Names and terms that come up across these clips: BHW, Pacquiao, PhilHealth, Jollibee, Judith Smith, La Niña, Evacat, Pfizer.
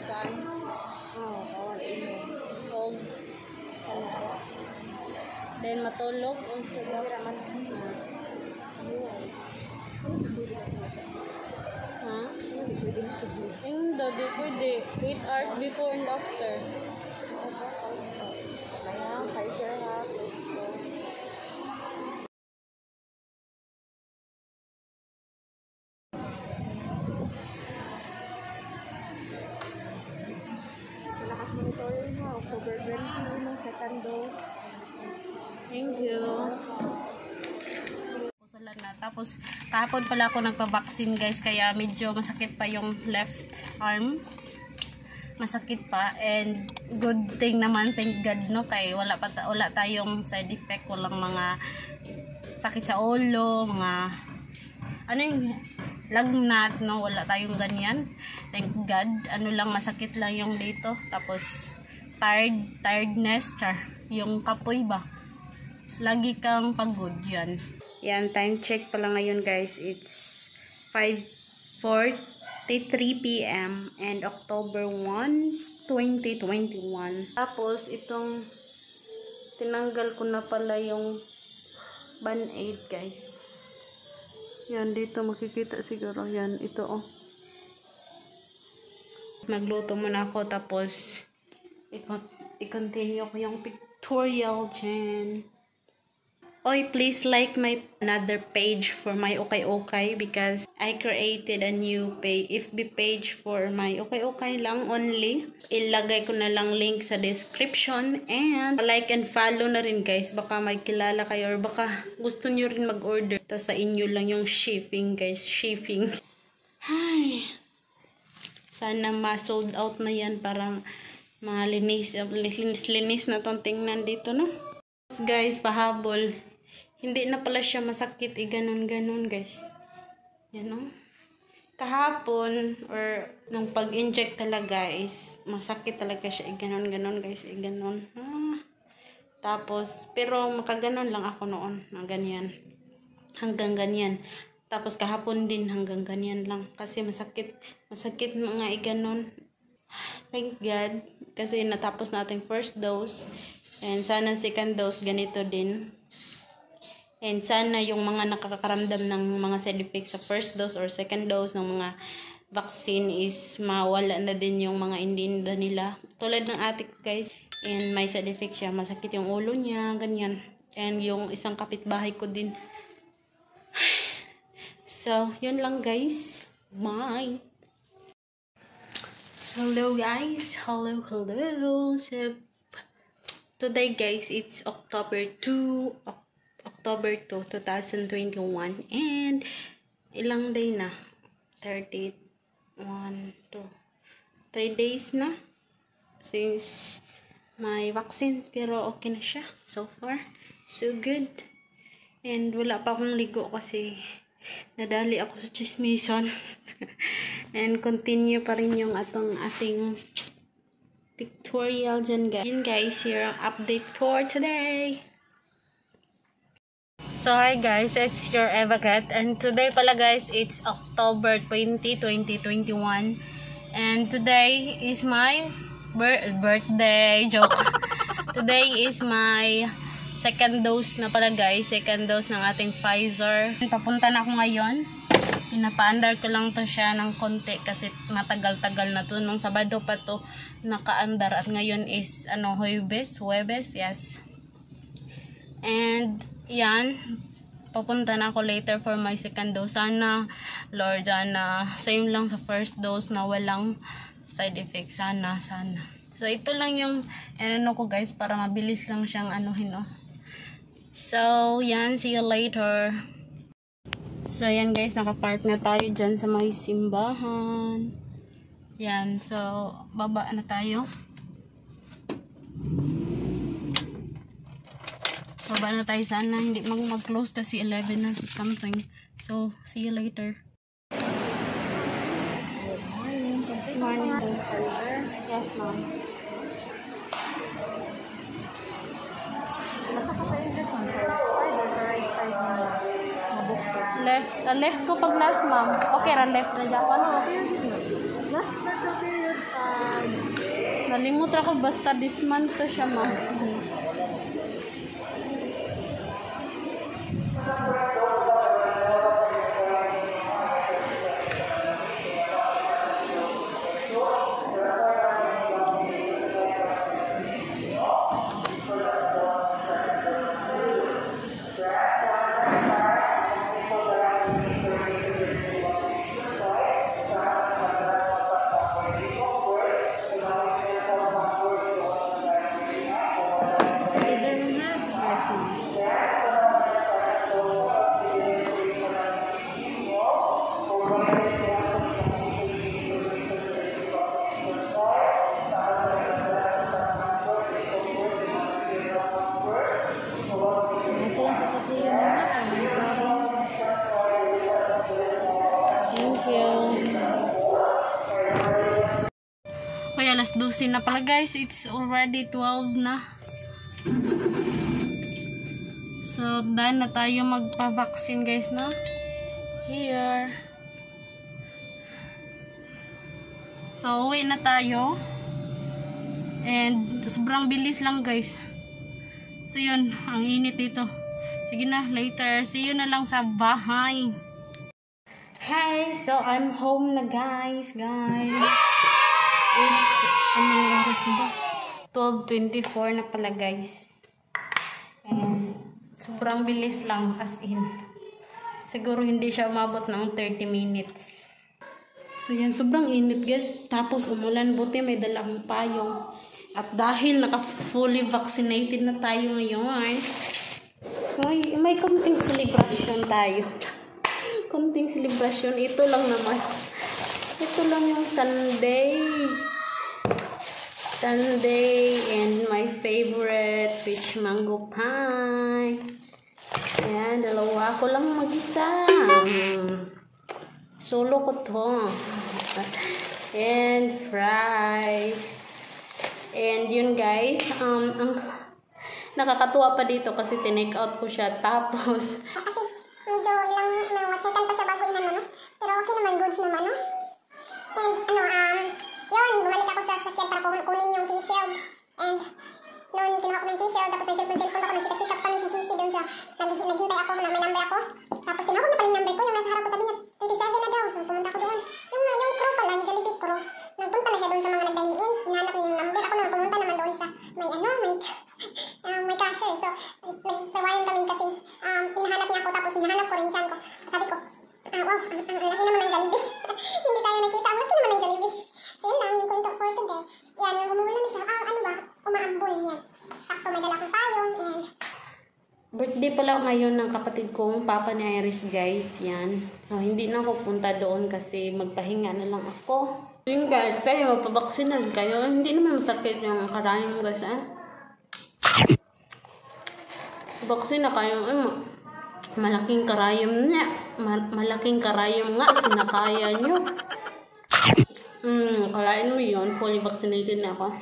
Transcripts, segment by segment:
kan? Oo, kawan ino. Huwag. Sana ko. Dahil matulog. Ang sugar naman. Ha? Hindi, di pwede. 8 hours before and after. Ayan, Pfizer ha. Please go. October 20 ng second dose. Thank you. Pusulan na. Tapos, kahapon pala ako nagpa-vaccine guys. Kaya medyo masakit pa yung left arm. Masakit pa. And good thing naman. Thank God no. Kaya wala tayong side effect. Walang mga sakit sa ulo. Mga ano yung lagnat no. Wala tayong ganyan. Thank God. Ano lang masakit lang yung dito. Tapos tiredness, char. Yung kapoy ba? Lagi kang pagod yan. Yan, time check pala ngayon guys. It's 5:43 p.m. and October 1, 2021. Tapos, itong tinanggal ko na pala yung band-aid guys. Yan, dito makikita siguro. Yan, ito oh. Magluto muna ako tapos i-continue ko yung pictorial dyan. Oy, please like my another page for my okay because I created a new page. FB page for my okay lang only. Ilagay ko na lang link sa description and like and follow na rin guys. Baka may kilala kayo or baka gusto nyo rin mag-order. Ito sa inyo lang yung shipping guys. Shipping. Hi. Sana ma-sold out na yan parang malinis na tong tingnan dito no guys. Pahabol hindi na pala siya masakit ganon guys yan no? Kahapon or nung pag-inject talaga is masakit talaga siya ganon guys ganon ah. Tapos pero makaganon lang ako noon na ganyan hanggang ganyan tapos kahapon din hanggang ganyan lang kasi masakit mga ganon. Thank God kasi natapos natin first dose and sana second dose ganito din and sana yung mga nakakaramdam ng mga side effects sa first dose or second dose ng mga vaccine is mawala na din yung mga indinda nila tulad ng ate ko guys and may side effects siya masakit yung ulo niya ganyan and yung isang kapitbahay ko din. So yun lang guys, bye. Hello guys, hello. So, today guys, it's October 2, 2021 and ilang day na? 3 days na since my vaccine pero okay na siya so far. So good. And wala pa akong ligo kasi nadali ako sa chismison and continue pa rin yung ating pictorial dyan guys. And guys, here ang update for today. So hi guys, it's your Evacat and today pala guys, it's October 20, 2021 and today is my birthday joke. Today is my second dose na pala guys. Second dose ng ating Pfizer. Papunta na ako ngayon. Pinapaandar ko lang to siya ng konti kasi matagal-tagal na to. Nung Sabado pa to nakaandar. At ngayon is ano, Huwebes, yes. And yan. Papunta na ako later for my second dose. Sana, Lord, sana same lang sa first dose na walang side effects. Sana. So, ito lang yung ano ko guys para mabilis lang siyang anuhin oh. So, yan. See you later. So, yan guys. Nakapark na tayo dyan sa may simbahan. Yan. So, baba na tayo. Baba na tayo sana. Hindi mag-close kasi 11 na something. So, see you later. Good morning. Good morning. Yes, ma'am. Nasa ka tayo dito? Left. Left ko pag last, ma'am. Okay, left na dyan. Ano? Last na period. Nalimut ra ko basta this month to siya, ma'am. Alas 12 na pala guys, it's already 12 na. So dahil na tayo magpa-vaccine guys na. Here. So uwi na tayo. And sobrang bilis lang guys. So yun, ang init dito. Sige na, later. See you na lang sa bahay. Hi, so I'm home na guys. It's, anong oras na ba? 12:24 na pala guys. And sobrang bilis lang, as in. Siguro hindi siya umabot ng 30 minutes. So yan, sobrang init guys. Tapos umulan, buti may dalang payong. At dahil naka-fully vaccinated na tayo ngayon, may konting celebration tayo. Konting celebration, ito lang naman. Ito lang yung Sunday and my favorite peach mango pie. Ayan, dalawa ko lang mag-isa. Solo ko to. And fries. And yun guys, nakakatuwa pa dito kasi tinake out ko siya tapos. Kasi medyo ilang second pa siya bago inan mo, no? Pero okay naman, goods naman, no? And, yun, bumalik ako sa sakyan para kunin yung face shield. And, noon, kinuha ko na yung face shield, tapos nag-cellphone ako, nag-check-up kami sa GC doon sa, naghintay ako na may number ako. Tapos, kinuha ko na pala yung number ko, yung nasa harap ko, sabi niya, 27 na daw, so pumunta ako doon. Yung crew pala, yung Jollibee crew, nagpunta na siya doon sa mga nag-dine-in, hinanap niya yung number, ako naman pumunta naman doon sa, may cashier, so, nagsawayan kami kasi, hinahanap niya ako, tapos hinahanap ko rin siya, sabi ko, wow, ang laki naman ng Jollibee. Hindi tayo nakita. Ang laki naman ng Jollibee. So, yun lang yung kwento for today. Yan, humula na siya. Ano ba? Umaambol niya. Sakto, may dala kong payong. And birthday pala ngayon ng kapatid kong papa ni Iris, guys. Yan. So, hindi na ako punta doon kasi magpahinga na lang ako. Yun guys, kayo mapabaksinan kayo. Hindi naman masakit yung karayong guys, eh. Baksin na kayo. Malaking karayom niya. Malaking karayom nga. Pinakaya niyo. Kalain mo yun. Fully vaccinated na ako.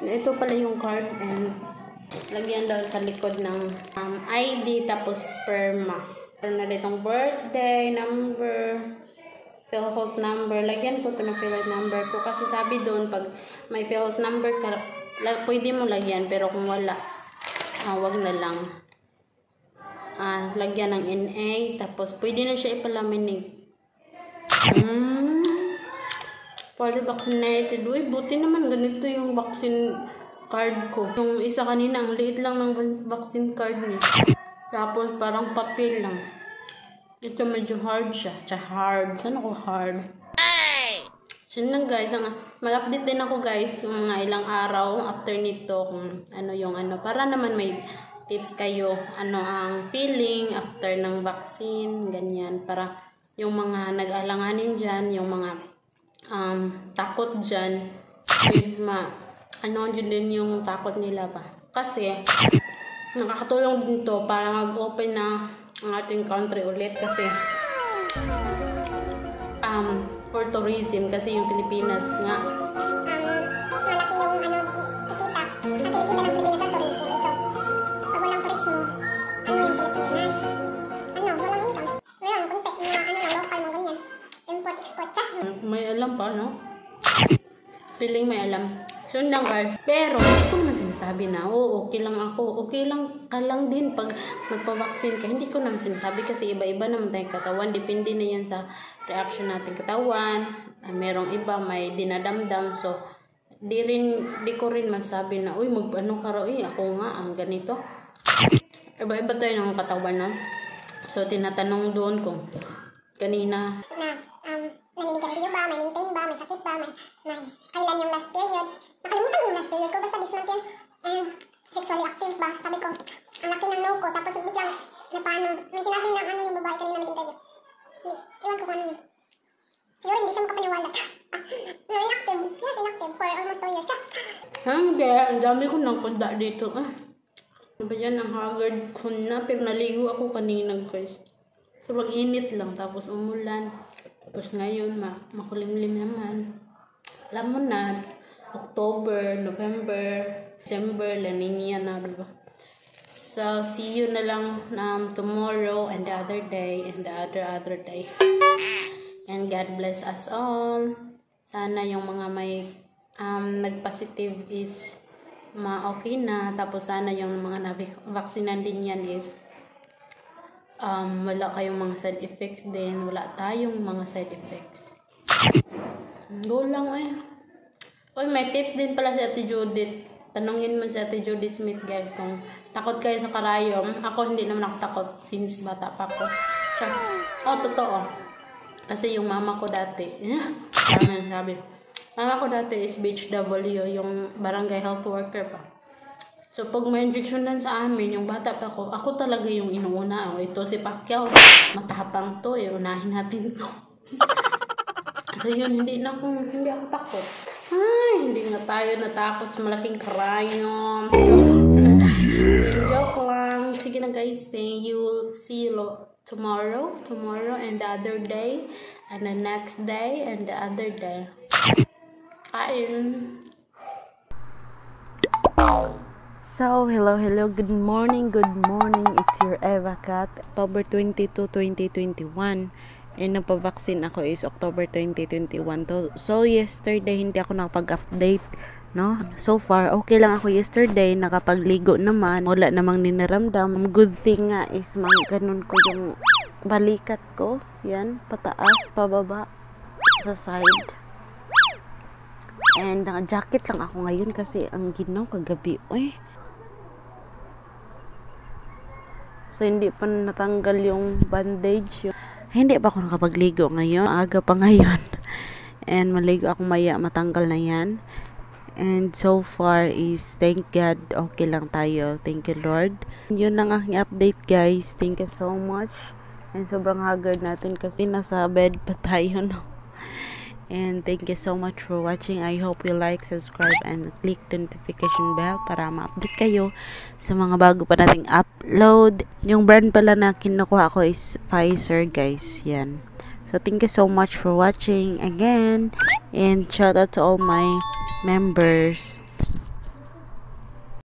Ito pala yung card. And lagyan daw sa likod ng ID. Tapos perma. Pero na ditong birthday, number, PhilHealth number. Lagyan ko ito ng PhilHealth number ko. Kasi sabi doon, pag may PhilHealth number, pwede mo lagyan. Pero kung wala, wag na lang. Lagyan ng NA, tapos pwede na siya ipalaminig. Fully vaccinated. Uy, buti naman ganito yung vaccine card ko. Yung isa kanina, ang liit lang ng vaccine card niya. Tapos parang papel lang. Ito medyo hard siya. Saan ako hard? So yun lang guys, mag-update din ako guys mga ilang araw after nito kung ano yung ano. Para naman may tips kayo, ano ang feeling after ng vaccine, ganyan, para yung mga nag-alanganin dyan, yung mga takot dyan, ano din yung takot nila ba. Kasi, nakakatulong din to para mag-open na ang ating country ulit kasi for tourism, kasi yung Pilipinas nga may alam pa, no? feeling may alam. So, lang guys. Pero, hindi ko naman sinasabi na, oo, okay lang ako. Okay lang ka lang din pag magpavaksin ka. Hindi ko naman sinasabi kasi iba-iba naman tayong katawan. Depende na yan sa reaction natin katawan. Merong iba, may dinadamdam. So, di ko rin masabi na, uy, mag-ano ka raw, eh, ako nga, ang ganito. Iba-iba tayo ng katawan, no? So, tinatanong doon kung kanina, nanginigil ba, may maintain ba, may sakit ba, may kailan yung last period. Nakalimutan yung last period ko, basta this month yun. Sexually active ba, sabi ko, ang laki ng no ko, tapos biglang na paano, may sinabi na ano yung babae kanina nag-interview. Iwan ko ano yun. Siguro hindi siya makapaniwala. No, inactive. Yes, inactive for almost 2 years. Hindi, ang dami ko nang kunda dito. Ano ba yan, ang haggard ko na, pero naligo ako kanina guys. Sobrang init lang, tapos umulan. Tapos ngayon, makulimlim naman. Alam mo na, October, November, December, La Niña na, diba? So, see you na lang tomorrow and the other day and the other day. And God bless us all. Sana yung mga may nagpositive is ma-okay na. Tapos sana yung mga na-vaksinan din yan is wala kayong mga side effects din. Wala tayong mga side effects. Go lang eh. Uy, may tips din pala si Ate Judith. Tanungin mo si Ate Judith Smith guys kung takot kayo sa karayom. Ako hindi naman ako takot since bata pa ko. Oh, totoo. Kasi yung mama ko dati. Tama sabi. Mama ko dati is BHW, yung barangay health worker pa. So, pag may injection lang sa amin, yung bata pa ko, ako talaga yung inuuna. O, ito si Pacquiao, matapang to, eh, unahin natin to. So, yun, hindi ako takot. Ay, hindi nga tayo natakot sa malaking karayom. Oh, yeah. Joke lang. Sige na, guys. See you tomorrow, and the other day, and the next day, and the other day. Kain. So, hello, good morning, it's your Eva Kat. October 22, 2021, and napavaksin ako is October 2021, so yesterday hindi ako nakapag-update, no? So far, okay lang ako yesterday, nakapagligo naman, wala namang ninaramdam. Good thing nga is, ganun ko yung balikat ko, yan, pataas, pababa, sa side. And jacket lang ako ngayon kasi ang ginaw kagabi. Uy. So hindi pa natanggal yung bandage. Hindi pa ako nakapagligo ngayon. Aga pa ngayon. And maligo ako maya, matanggal na yan. And so far is thank God okay lang tayo. Thank you Lord. Yun lang ang update guys. Thank you so much. And sobrang haggard natin kasi nasa bed pa tayo no. And thank you so much for watching. I hope you like, subscribe, and click the notification bell para ma-update kayo sa mga bago pa nating upload. Yung brand pala na kinukuha ko is Pfizer, guys. Yan. So, thank you so much for watching again. And shout out to all my members.